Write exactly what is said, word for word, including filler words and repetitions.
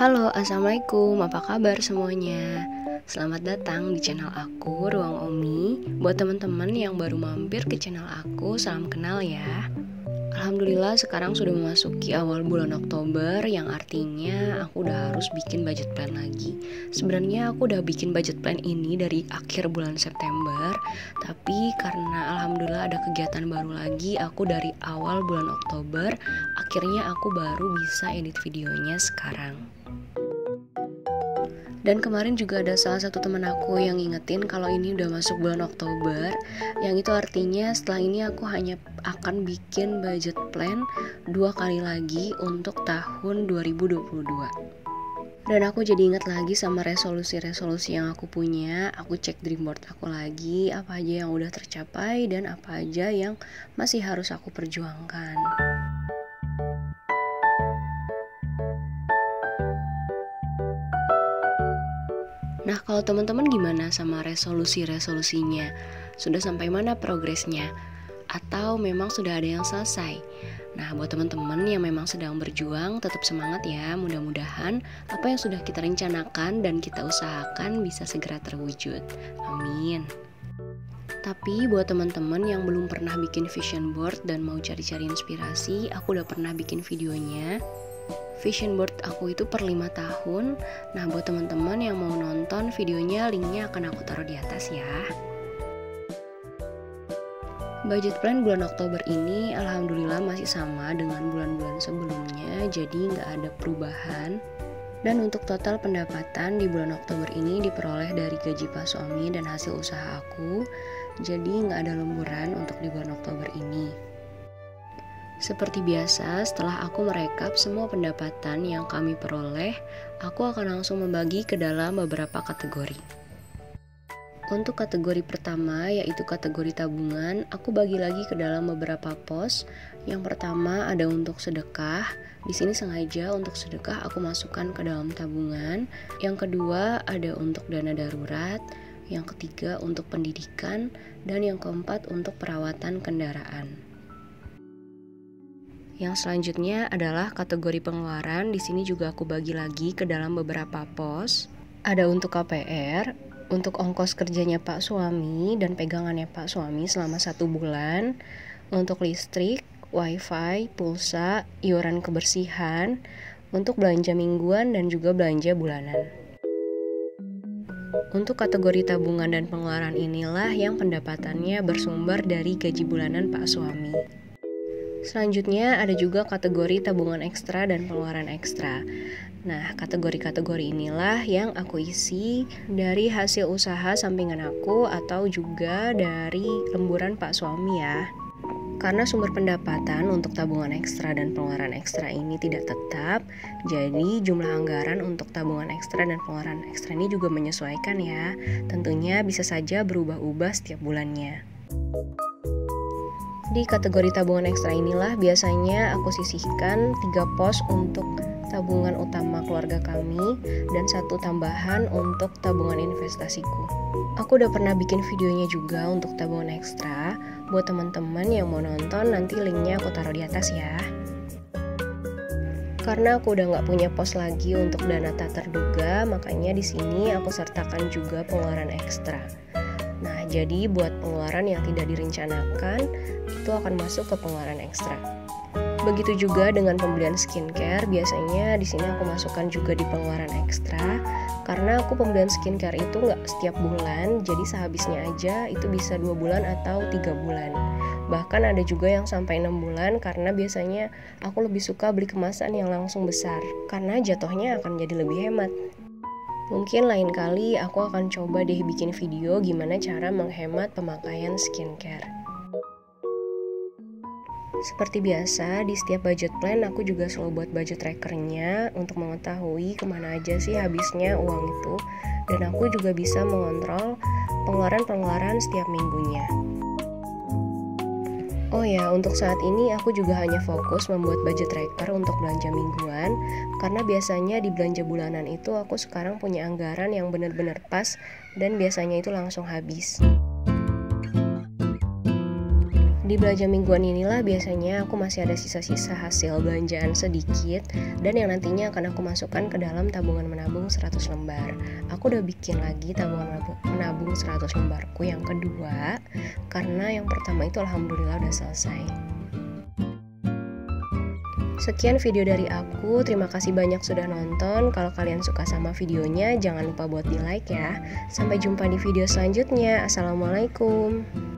Halo, Assalamualaikum, apa kabar semuanya? Selamat datang di channel aku, Ruang Omi. Buat teman-teman yang baru mampir ke channel aku, salam kenal ya. Alhamdulillah sekarang sudah memasuki awal bulan Oktober, yang artinya aku udah harus bikin budget plan lagi. Sebenarnya aku udah bikin budget plan ini dari akhir bulan September, tapi karena alhamdulillah ada kegiatan baru lagi, aku dari awal bulan Oktober, akhirnya aku baru bisa edit videonya sekarang. Dan kemarin juga ada salah satu teman aku yang ngingetin kalau ini udah masuk bulan Oktober, yang itu artinya setelah ini aku hanya akan bikin budget plan dua kali lagi untuk tahun dua ribu dua puluh dua. Dan aku jadi ingat lagi sama resolusi-resolusi yang aku punya. Aku cek dreamboard aku lagi, apa aja yang udah tercapai dan apa aja yang masih harus aku perjuangkan. Nah, kalau teman-teman gimana sama resolusi-resolusinya? Sudah sampai mana progresnya? Atau memang sudah ada yang selesai? Nah, buat teman-teman yang memang sedang berjuang, tetap semangat ya. Mudah-mudahan apa yang sudah kita rencanakan dan kita usahakan bisa segera terwujud. Amin. Tapi buat teman-teman yang belum pernah bikin vision board dan mau cari-cari inspirasi, aku udah pernah bikin videonya. Vision board aku itu per lima tahun. Nah, buat teman-teman yang mau nonton videonya, linknya akan aku taruh di atas ya. Budget plan bulan Oktober ini alhamdulillah masih sama dengan bulan-bulan sebelumnya, jadi nggak ada perubahan. Dan untuk total pendapatan di bulan Oktober ini diperoleh dari gaji pas suami dan hasil usaha aku, jadi nggak ada lemburan untuk di bulan Oktober ini. Seperti biasa, setelah aku merekap semua pendapatan yang kami peroleh, aku akan langsung membagi ke dalam beberapa kategori. Untuk kategori pertama, yaitu kategori tabungan, aku bagi lagi ke dalam beberapa pos. Yang pertama ada untuk sedekah. Di sini sengaja untuk sedekah aku masukkan ke dalam tabungan. Yang kedua ada untuk dana darurat. Yang ketiga untuk pendidikan. Dan yang keempat untuk perawatan kendaraan. Yang selanjutnya adalah kategori pengeluaran. Di sini juga aku bagi lagi ke dalam beberapa pos. Ada untuk K P R, untuk ongkos kerjanya Pak Suami dan pegangannya Pak Suami selama satu bulan, untuk listrik, wifi, pulsa, iuran kebersihan, untuk belanja mingguan dan juga belanja bulanan. Untuk kategori tabungan dan pengeluaran inilah yang pendapatannya bersumber dari gaji bulanan Pak Suami. Selanjutnya ada juga kategori tabungan ekstra dan pengeluaran ekstra. Nah, kategori-kategori inilah yang aku isi dari hasil usaha sampingan aku atau juga dari lemburan Pak Suami ya. Karena sumber pendapatan untuk tabungan ekstra dan pengeluaran ekstra ini tidak tetap, jadi jumlah anggaran untuk tabungan ekstra dan pengeluaran ekstra ini juga menyesuaikan ya. Tentunya bisa saja berubah-ubah setiap bulannya. Di kategori tabungan ekstra inilah biasanya aku sisihkan tiga pos untuk tabungan utama keluarga kami dan satu tambahan untuk tabungan investasiku. Aku udah pernah bikin videonya juga untuk tabungan ekstra. Buat teman-teman yang mau nonton, nanti linknya aku taruh di atas ya. Karena aku udah nggak punya pos lagi untuk dana tak terduga, makanya di sini aku sertakan juga pengeluaran ekstra. Nah, jadi buat pengeluaran yang tidak direncanakan, itu akan masuk ke pengeluaran ekstra. Begitu juga dengan pembelian skincare, biasanya di sini aku masukkan juga di pengeluaran ekstra, karena aku pembelian skincare itu nggak setiap bulan, jadi sehabisnya aja itu bisa dua bulan atau tiga bulan. Bahkan ada juga yang sampai enam bulan, karena biasanya aku lebih suka beli kemasan yang langsung besar, karena jatuhnya akan jadi lebih hemat. Mungkin lain kali aku akan coba deh bikin video gimana cara menghemat pemakaian skincare. Seperti biasa, di setiap budget plan aku juga selalu buat budget trackernya untuk mengetahui kemana aja sih habisnya uang itu. Dan aku juga bisa mengontrol pengeluaran-pengeluaran setiap minggunya. Oh ya, untuk saat ini aku juga hanya fokus membuat budget tracker untuk belanja mingguan, karena biasanya di belanja bulanan itu aku sekarang punya anggaran yang benar-benar pas dan biasanya itu langsung habis. Di belanja mingguan inilah biasanya aku masih ada sisa-sisa hasil belanjaan sedikit dan yang nantinya akan aku masukkan ke dalam tabungan menabung seratus lembar. Aku udah bikin lagi tabungan menabung seratus lembarku yang kedua, karena yang pertama itu alhamdulillah udah selesai. Sekian video dari aku, terima kasih banyak sudah nonton. Kalau kalian suka sama videonya, jangan lupa buat di like ya. Sampai jumpa di video selanjutnya. Assalamualaikum.